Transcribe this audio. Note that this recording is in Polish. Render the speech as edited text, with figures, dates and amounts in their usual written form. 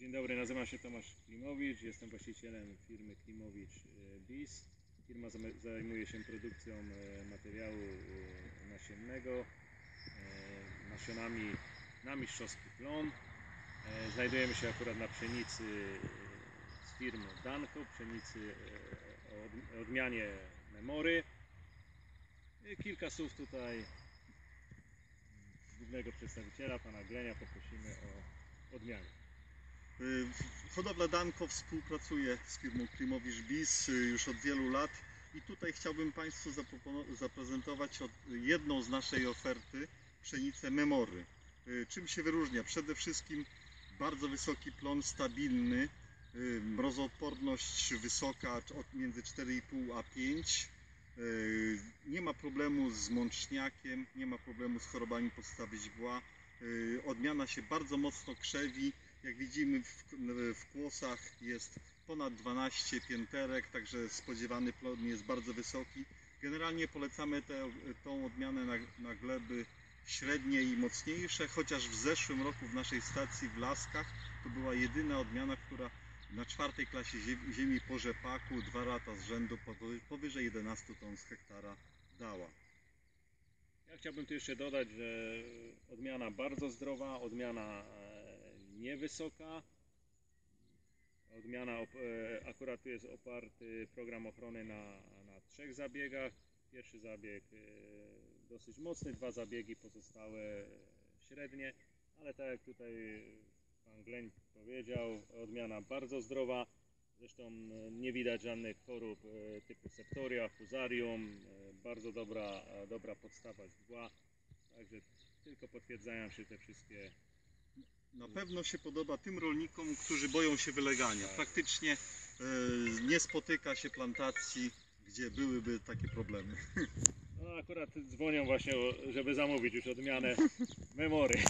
Dzień dobry, nazywam się Tomasz Klimowicz, jestem właścicielem firmy Klimowicz BIS. Firma zajmuje się produkcją materiału nasiennego, nasionami na mistrzowski plon. Znajdujemy się akurat na pszenicy z firmy Danko, pszenicy o odmianie Memory. Kilka słów tutaj głównego przedstawiciela, pana Glenia, poprosimy o odmianę. Hodowla Danko współpracuje z firmą Klimowicz BIS już od wielu lat i tutaj chciałbym Państwu zaprezentować jedną z naszej oferty, pszenicę Memory. Czym się wyróżnia? Przede wszystkim bardzo wysoki plon, stabilny, mrozoodporność wysoka, między 4,5 a 5. Nie ma problemu z mączniakiem, nie ma problemu z chorobami podstawy źdźbła. Odmiana się bardzo mocno krzewi. Jak widzimy w kłosach jest ponad 12 pięterek, także spodziewany plon jest bardzo wysoki. Generalnie polecamy tą odmianę na gleby średnie i mocniejsze, chociaż w zeszłym roku w naszej stacji w Laskach to była jedyna odmiana, która na czwartej klasie ziemi po rzepaku 2 lata z rzędu powyżej 11 ton z hektara dała. Ja chciałbym tu jeszcze dodać, że odmiana bardzo zdrowa, odmiana niewysoka. Odmiana, akurat tu jest oparty program ochrony na 3 zabiegach. Pierwszy zabieg dosyć mocny, 2 zabiegi pozostałe średnie, ale tak jak tutaj pan Gleń powiedział, odmiana bardzo zdrowa. Zresztą nie widać żadnych chorób typu septoria, fuzarium, bardzo dobra podstawa źdźbła. Także tylko potwierdzają się te wszystkie. Na pewno się podoba tym rolnikom, którzy boją się wylegania. Praktycznie nie spotyka się plantacji, gdzie byłyby takie problemy. No, akurat dzwonią właśnie, żeby zamówić już odmianę Memory.